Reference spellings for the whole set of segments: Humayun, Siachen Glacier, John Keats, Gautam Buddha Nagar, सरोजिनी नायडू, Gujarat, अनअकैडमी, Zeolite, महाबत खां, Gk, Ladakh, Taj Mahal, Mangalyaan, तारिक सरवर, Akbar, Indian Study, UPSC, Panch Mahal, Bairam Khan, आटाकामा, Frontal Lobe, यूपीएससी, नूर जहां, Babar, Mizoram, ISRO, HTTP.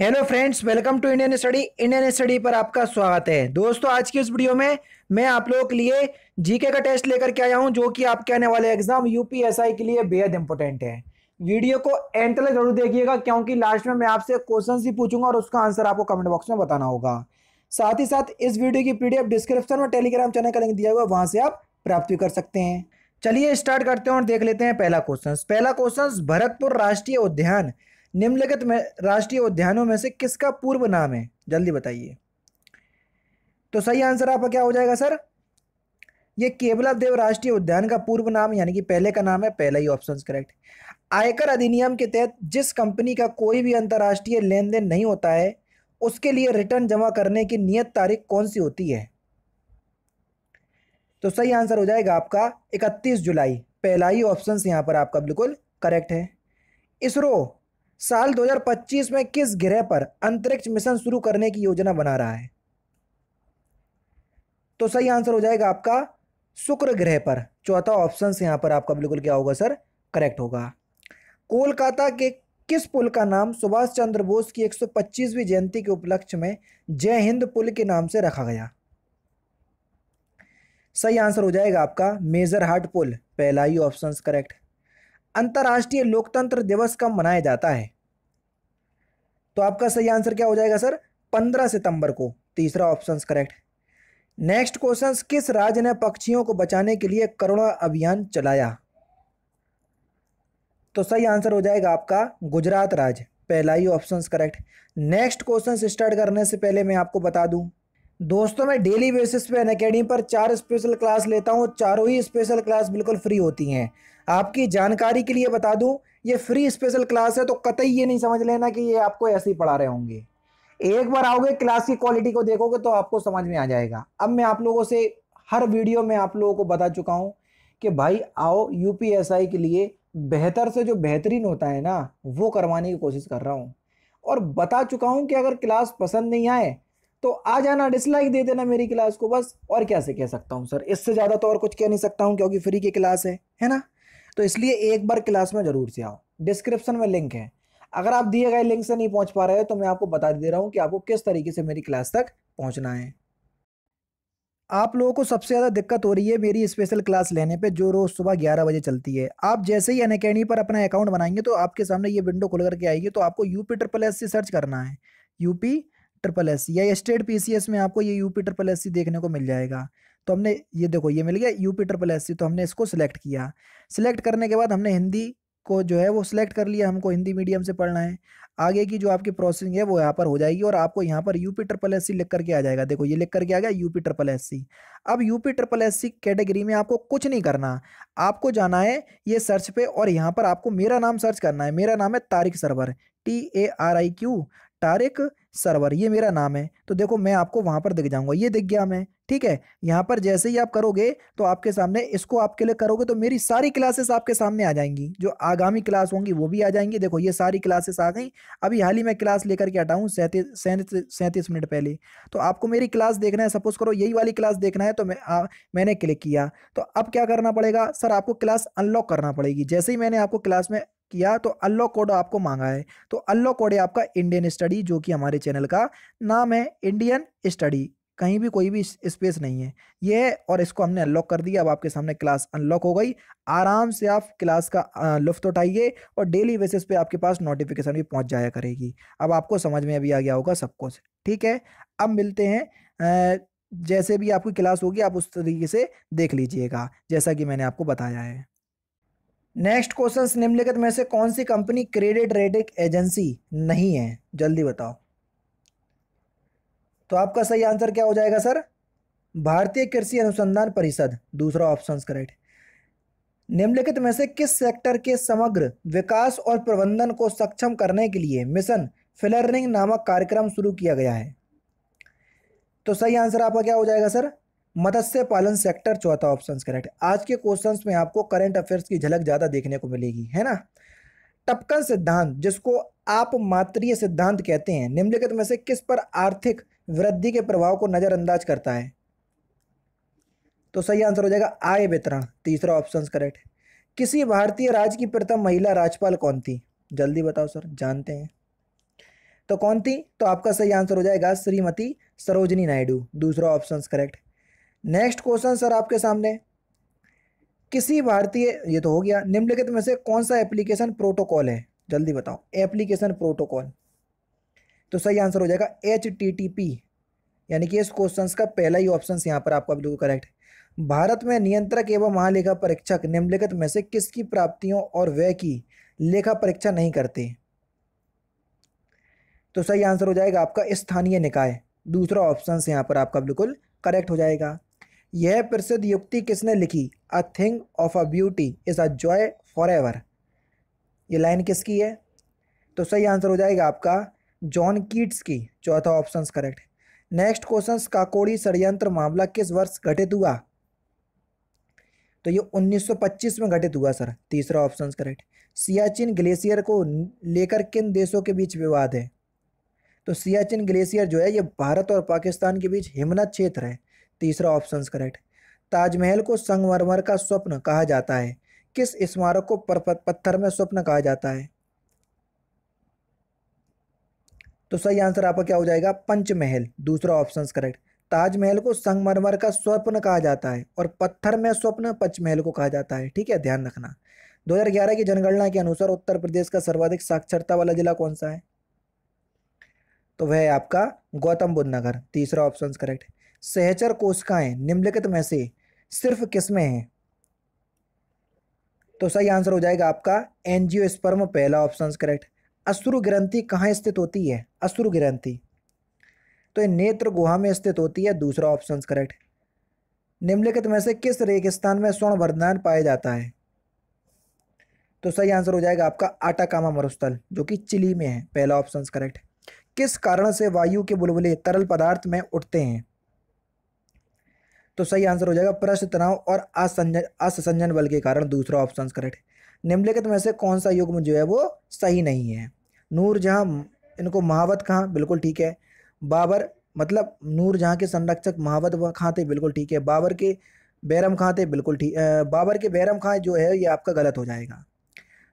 Hello friends, welcome to Indian study. Indian study पर आपका स्वागत है। दोस्तों, आज की इस वीडियो में मैं आप लोगों के लिए जीके का टेस्ट लेकर के आया हूं, जो कि आपके आने वाले एग्जाम यूपीएससी के लिए बेहद इंपॉर्टेंट है। वीडियो को एंड तक जरूर देखिएगा, क्योंकि लास्ट में मैं आपसे क्वेश्चन ही पूछूंगा और उसका आंसर आपको कमेंट बॉक्स में बताना होगा। साथ ही साथ इस वीडियो की पीडीएफ डिस्क्रिप्शन में टेलीग्राम चैनल का लिंक दिया हुआ है, वहाँ से आप प्राप्त भी कर सकते हैं। चलिए स्टार्ट करते हैं और देख लेते हैं पहला क्वेश्चन। पहला क्वेश्चन, भरतपुर राष्ट्रीय उद्यान निम्नलिखित में राष्ट्रीय उद्यानों में से किसका पूर्व नाम है? जल्दी बताइए। तो सही आंसर आपका क्या हो जाएगा सर? ये केवलादेव राष्ट्रीय उद्यान का पूर्व नाम यानी कि पहले का नाम है। पहला ही ऑप्शन करेक्ट। आयकर अधिनियम के तहत जिस कंपनी का कोई भी अंतर्राष्ट्रीय लेन देन नहीं होता है, उसके लिए रिटर्न जमा करने की नियत तारीख कौन सी होती है? तो सही आंसर हो जाएगा आपका 31 जुलाई। पहला ही ऑप्शन यहाँ पर आपका बिल्कुल करेक्ट है। इसरो साल 2025 में किस ग्रह पर अंतरिक्ष मिशन शुरू करने की योजना बना रहा है? तो सही आंसर हो जाएगा आपका शुक्र ग्रह पर। चौथा ऑप्शन यहाँ पर आपका बिल्कुल क्या होगा सर? करेक्ट होगा। कोलकाता के किस पुल का नाम सुभाष चंद्र बोस की 125वीं जयंती के उपलक्ष्य में जय हिंद पुल के नाम से रखा गया? सही आंसर हो जाएगा आपका मेजर हार्ट पुल। पहला ही ऑप्शन करेक्ट। अंतर्राष्ट्रीय लोकतंत्र दिवस कब मनाया जाता है? तो आपका सही आंसर क्या हो जाएगा सर? 15 सितंबर को। तीसरा ऑप्शन करेक्ट। नेक्स्ट क्वेश्चन, किस राज्य ने पक्षियों को बचाने के लिए करुणा अभियान चलाया? तो सही आंसर हो जाएगा आपका गुजरात राज्य। पहला ही option correct. Next question start करने से पहले मैं आपको बता दूं दोस्तों, मैं डेली बेसिस पे अनअकैडमी पर 4 स्पेशल क्लास लेता हूँ। चारों ही स्पेशल क्लास बिल्कुल फ्री होती हैं। आपकी जानकारी के लिए बता दूँ, ये फ्री स्पेशल क्लास है, तो कतई ये नहीं समझ लेना कि ये आपको ऐसे ही पढ़ा रहे होंगे। एक बार आओगे, क्लास की क्वालिटी को देखोगे तो आपको समझ में आ जाएगा। अब मैं आप लोगों से हर वीडियो में आप लोगों को बता चुका हूँ कि भाई आओ, यूपीएससी के लिए बेहतर से जो बेहतरीन होता है ना, वो करवाने की कोशिश कर रहा हूँ। और बता चुका हूँ कि अगर क्लास पसंद नहीं आए तो आ जाना, डिसलाइक दे देना मेरी क्लास को, बस। और क्या से कह सकता हूँ सर, इससे ज़्यादा तो और कुछ कह नहीं सकता हूँ, क्योंकि फ्री की क्लास है ना। तो इसलिए एक बार क्लास में ज़रूर से आओ। डिस्क्रिप्शन में लिंक है, अगर आप दिए गए लिंक से नहीं पहुँच पा रहे हो तो मैं आपको बता दे रहा हूँ कि आपको किस तरीके से मेरी क्लास तक पहुँचना है। आप लोगों को सबसे ज़्यादा दिक्कत हो रही है मेरी स्पेशल क्लास लेने पर, जो रोज़ सुबह 11 बजे चलती है। आप जैसे ही अनअकैडमी पर अपना अकाउंट बनाएंगे तो आपके सामने ये विंडो खुल करके आएगी। तो आपको UP SSS से सर्च करना है, UP SSS या स्टेट PCS में आपको ये UP SSS देखने को मिल जाएगा। तो हमने ये देखो, ये मिल गया UP SSS। तो हमने इसको सिलेक्ट किया। सिलेक्ट करने के बाद हमने हिंदी को जो है वो सिलेक्ट कर लिया, हमको हिंदी मीडियम से पढ़ना है। आगे की जो आपकी प्रोसेसिंग है वो यहाँ पर हो जाएगी और आपको यहाँ पर UP SSS लिख करके आ जाएगा। देखो, ये लिख करके आ गया UP SSS। अब UP SSS कैटेगरी में आपको कुछ नहीं करना, आपको जाना है ये सर्च पे और यहाँ पर आपको मेरा नाम सर्च करना है। मेरा नाम है तारिक सरवर, TARIQ, तारिक सरवर, ये मेरा नाम है। तो देखो, मैं आपको वहाँ पर दिख जाऊँगा। ये दिख गया मैं, ठीक है। यहाँ पर जैसे ही आप करोगे तो आपके सामने इसको आपके लिए करोगे तो मेरी सारी क्लासेस आपके सामने आ जाएंगी, जो आगामी क्लास होंगी वो भी आ जाएंगी। देखो, ये सारी क्लासेस आ गई। अभी हाल ही में क्लास लेकर के हटाऊँ 37 मिनट पहले। तो आपको मेरी क्लास देखना है, सपोज करो यही वाली क्लास देखना है। तो मैंने क्लिक किया। तो अब क्या करना पड़ेगा सर? आपको क्लास अनलॉक करना पड़ेगी। जैसे ही मैंने आपको क्लास में किया तो अनलॉक कोड आपको मांगा है। तो अनलॉक कोड है आपका इंडियन स्टडी, जो कि हमारे चैनल का नाम है इंडियन स्टडी, कहीं भी कोई भी स्पेस नहीं है, ये है। और इसको हमने अनलॉक कर दिया। अब आपके सामने क्लास अनलॉक हो गई। आराम से आप क्लास का लुफ्त उठाइए और डेली बेसिस पे आपके पास नोटिफिकेशन भी पहुंच जाया करेगी। अब आपको समझ में भी आ गया होगा सब कुछ, ठीक है। अब मिलते हैं, जैसे भी आपकी क्लास होगी आप उस तरीके से देख लीजिएगा, जैसा कि मैंने आपको बताया है। नेक्स्ट क्वेश्चन, निम्नलिखित में से कौन सी कंपनी क्रेडिट रेटिंग एजेंसी नहीं है? जल्दी बताओ। तो आपका सही आंसर क्या हो जाएगा सर? भारतीय कृषि अनुसंधान परिषद। दूसरा ऑप्शन करेक्ट। निम्नलिखित में से किस सेक्टर के समग्र विकास और प्रबंधन को सक्षम करने के लिए मिशन फ्लेयरिंग नामक कार्यक्रम शुरू किया गया है? तो सही आंसर आपका क्या हो जाएगा सर? मत्स्य पालन सेक्टर। चौथा ऑप्शन करेक्ट। आज के क्वेश्चंस में आपको करंट अफेयर्स की झलक ज़्यादा देखने को मिलेगी, है ना। टपकन सिद्धांत, जिसको आप मात्रीय सिद्धांत कहते हैं, निम्नलिखित में से किस पर आर्थिक वृद्धि के प्रभाव को नज़रअंदाज करता है? तो सही आंसर हो जाएगा आय वितरण। तीसरा ऑप्शन करेक्ट। किसी भारतीय राज्य की प्रथम महिला राज्यपाल कौन थी? जल्दी बताओ सर, जानते हैं। तो कौन थी? तो आपका सही आंसर हो जाएगा श्रीमती सरोजिनी नायडू, दूसरा option correct. Next question sir आपके सामने, किसी भारतीय, ये तो हो गया, निम्नलिखित में से कौन सा एप्लीकेशन प्रोटोकॉल है? जल्दी बताओ, एप्लीकेशन प्रोटोकॉल। तो सही आंसर हो जाएगा HTTP, यानी कि इस क्वेश्चन का पहला ही ऑप्शन यहाँ पर आपका बिल्कुल करेक्ट। भारत में नियंत्रक एवं महालेखा परीक्षक निम्नलिखित में से किसकी प्राप्तियों और व्यय की लेखा परीक्षा नहीं करते? तो सही आंसर हो जाएगा आपका स्थानीय निकाय, दूसरा ऑप्शन यहाँ पर आपका बिल्कुल करेक्ट हो जाएगा। यह प्रसिद्ध युक्ति किसने लिखी? A thing of a beauty is a joy for ever, ये लाइन किसकी है? तो सही आंसर हो जाएगा आपका जॉन कीट्स की, चौथा option correct. Next question, Kakori षड्यंत्र मामला किस वर्ष घटित हुआ? तो ये 1925 में घटित हुआ सर, तीसरा ऑप्शन करेक्ट। सियाचिन ग्लेशियर को लेकर किन देशों के बीच विवाद है? तो सियाचिन ग्लेशियर जो है ये भारत और पाकिस्तान के बीच हिमनद क्षेत्र है, तीसरा ऑप्शन करेक्ट। ताजमहल को संगमरमर का स्वप्न कहा जाता है, किस स्मारक को पत्थर में स्वप्न कहा जाता है? तो सही आंसर आपका क्या हो जाएगा? पंचमहल, दूसरा ऑप्शन करेक्ट। ताजमहल को संगमरमर का स्वप्न कहा जाता है और पत्थर में स्वप्न पंचमहल को कहा जाता है, ठीक है, ध्यान रखना। 2011 की जनगणना के अनुसार उत्तर प्रदेश का सर्वाधिक साक्षरता वाला जिला कौन सा है? तो वह है आपका गौतम बुद्ध नगर, तीसरा ऑप्शन करेक्ट। सहचर कोशिकाएं निम्नलिखित में से सिर्फ किसमें हैं? तो सही आंसर हो जाएगा आपका एंजियोस्पर्म, पहला ऑप्शन करेक्ट। अश्रु ग्रंथि कहाँ स्थित होती है? अश्रु ग्रंथि तो ये नेत्र गुहा में स्थित होती है, दूसरा ऑप्शन करेक्ट। निम्नलिखित में से किस रेगिस्तान में स्वर्ण वर्धमान पाया जाता है? तो सही आंसर हो जाएगा आपका आटाकामा मरुस्थल, जो कि चिली में है, पहला ऑप्शन करेक्ट। किस कारण से वायु के बुलबुले तरल पदार्थ में उठते हैं? तो सही आंसर हो जाएगा पृष्ठ तनाव और असंजन बल के कारण, दूसरा ऑप्शन करेक्ट। निम्नलिखित में से कौन सा युग्म जो है वो सही नहीं है? नूर जहां, इनको महाबत खां, बिल्कुल ठीक है। बाबर, मतलब नूर जहां के संरक्षक महाबत खां थे, बिल्कुल ठीक है। बाबर के बैरम खां थे, बिल्कुल ठीक। बाबर के बैरम खां जो है ये आपका गलत हो जाएगा,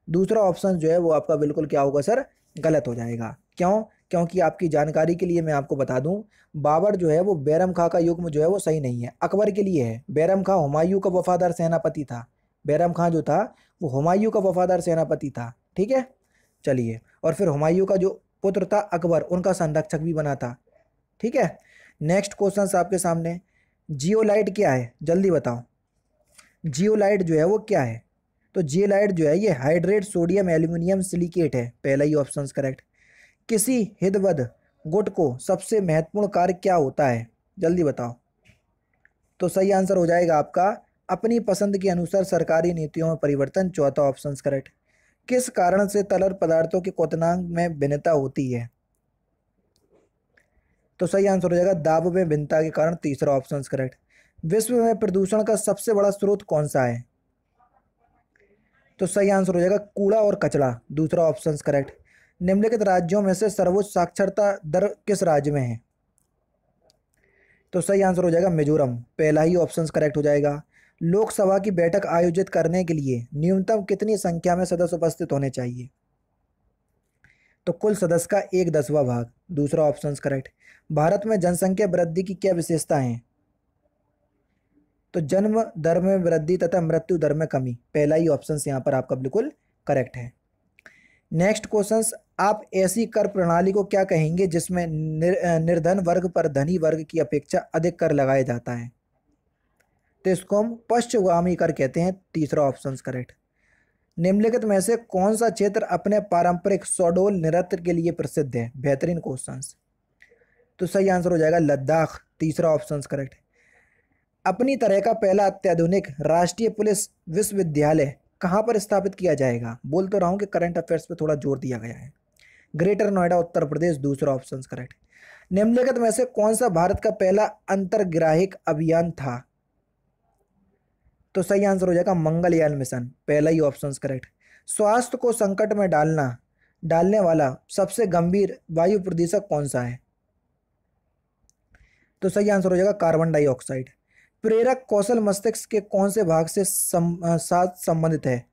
दूसरा ऑप्शन जो है वो आपका बिल्कुल क्या होगा सर? गलत हो जाएगा। क्यों? क्योंकि आपकी जानकारी के लिए मैं आपको बता दूं, बाबर जो है वो बैरम खां का युग्म जो है वो सही नहीं है, अकबर के लिए है। बैरम खां हुमायूं का वफादार सेनापति था, बैरम खां जो था वो हुमायूं का वफादार सेनापति था, ठीक है, चलिए। और फिर हुमायूं का जो पुत्र था अकबर, उनका संरक्षक भी बना था, ठीक है। नेक्स्ट क्वेश्चन आपके सामने, जियोलाइट क्या है? जल्दी बताओ, जियोलाइट जो है वो क्या है? तो जियोलाइट जो है ये हाइड्रेट सोडियम एल्यूमिनियम सिलिकेट है, पहला ही ऑप्शन करेक्ट। किसी हिदबद गुट को सबसे महत्वपूर्ण कार्य क्या होता है? जल्दी बताओ। तो सही आंसर हो जाएगा आपका अपनी पसंद के अनुसार सरकारी नीतियों में परिवर्तन, चौथा ऑप्शन करेक्ट। किस कारण से तरल पदार्थों के क्वथनांक में भिन्नता होती है? तो सही आंसर हो जाएगा दाब में भिन्नता के कारण, तीसरा ऑप्शन करेक्ट। विश्व में प्रदूषण का सबसे बड़ा स्रोत कौन सा है? तो सही आंसर हो जाएगा कूड़ा और कचरा, दूसरा ऑप्शन करेक्ट। निम्नलिखित राज्यों में से सर्वोच्च साक्षरता दर किस राज्य में है? तो सही आंसर हो जाएगा मिजोरम, पहला ही ऑप्शन करेक्ट हो जाएगा। लोकसभा की बैठक आयोजित करने के लिए न्यूनतम कितनी संख्या में सदस्य उपस्थित होने चाहिए? तो कुल सदस्य का 1/10 भाग, दूसरा ऑप्शन करेक्ट। भारत में जनसंख्या वृद्धि की क्या विशेषताएं हैं? तो जन्म दर में वृद्धि तथा मृत्यु दर में कमी, पहला ही ऑप्शन यहाँ पर आपका बिल्कुल करेक्ट है। नेक्स्ट क्वेश्चन, आप ऐसी कर प्रणाली को क्या कहेंगे जिसमें निर्धन वर्ग पर धनी वर्ग की अपेक्षा अधिक कर लगाया जाता है? तो इसको हम पश्चगामी कर कहते हैं, तीसरा ऑप्शन करेक्ट। निम्नलिखित में से कौन सा क्षेत्र अपने पारंपरिक शोडोल नृत्य के लिए प्रसिद्ध है? बेहतरीन क्वेश्चन। तो सही आंसर हो जाएगा लद्दाख, तीसरा ऑप्शन करेक्ट। अपनी तरह का पहला अत्याधुनिक राष्ट्रीय पुलिस विश्वविद्यालय कहाँ पर स्थापित किया जाएगा? बोल तो रहा हूँ कि करंट अफेयर्स पे थोड़ा जोर दिया गया है। ग्रेटर नोएडा, उत्तर प्रदेश, दूसरा ऑप्शन करेक्ट। निम्नलिखित में से कौन सा भारत का पहला अंतर्ग्राहिक अभियान था? तो सही आंसर हो जाएगा मंगलयान मिशन, पहला ही ऑप्शन करेक्ट। स्वास्थ्य को संकट में डालने वाला सबसे गंभीर वायु प्रदूषक कौन सा है? तो सही आंसर हो जाएगा कार्बन डाइऑक्साइड। प्रेरक कौशल मस्तिष्क के कौन से भाग से साथ संबंधित है?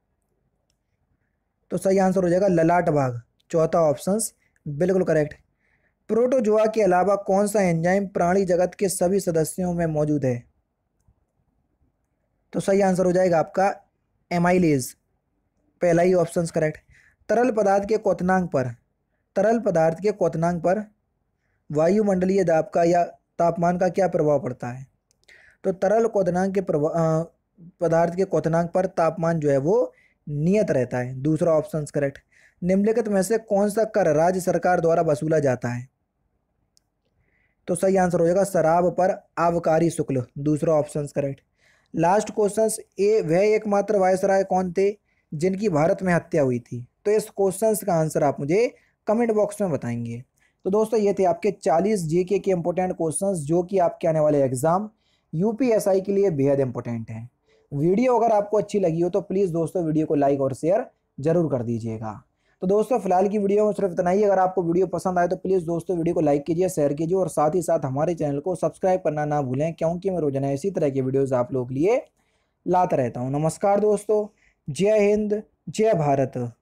तो सही आंसर हो जाएगा ललाट भाग, चौथा ऑप्शन बिल्कुल करेक्ट। प्रोटोजोआ के अलावा कौन सा एंजाइम प्राणी जगत के सभी सदस्यों में मौजूद है? तो सही आंसर हो जाएगा आपका एमाइलेज, पहला ही ऑप्शन करेक्ट। तरल पदार्थ के क्वथनांक पर, तरल पदार्थ के क्वथनांक पर वायुमंडलीय दाब का या तापमान का क्या प्रभाव पड़ता है? तो तरल क्वथनांक के पदार्थ के क्वथनांक पर तापमान जो है वो नियत रहता है, दूसरा ऑप्शन करेक्ट। निम्नलिखित में से कौन सा कर राज्य सरकार द्वारा वसूला जाता है? तो सही आंसर हो जाएगा शराब पर आबकारी शुल्क, दूसरा ऑप्शन करेक्ट। लास्ट क्वेश्चन ए, वह एकमात्र वायसराय कौन थे जिनकी भारत में हत्या हुई थी? तो इस क्वेश्चन का आंसर आप मुझे कमेंट बॉक्स में बताएंगे। तो दोस्तों ये थे आपके 40 जीके के इंपॉर्टेंट क्वेश्चंस जो कि आपके आने वाले एग्जाम यूपीएसआई के लिए बेहद इंपॉर्टेंट हैं। वीडियो अगर आपको अच्छी लगी हो तो प्लीज़ दोस्तों वीडियो को लाइक और शेयर जरूर कर दीजिएगा। तो दोस्तों फिलहाल की वीडियो में सिर्फ इतना ही। अगर आपको वीडियो पसंद आए तो प्लीज़ दोस्तों वीडियो को लाइक कीजिए, शेयर कीजिए और साथ ही साथ हमारे चैनल को सब्सक्राइब करना ना भूलें, क्योंकि मैं रोजाना इसी तरह की वीडियोज़ आप लोगों के लिए लाता रहता हूँ। नमस्कार दोस्तों, जय हिंद, जय भारत।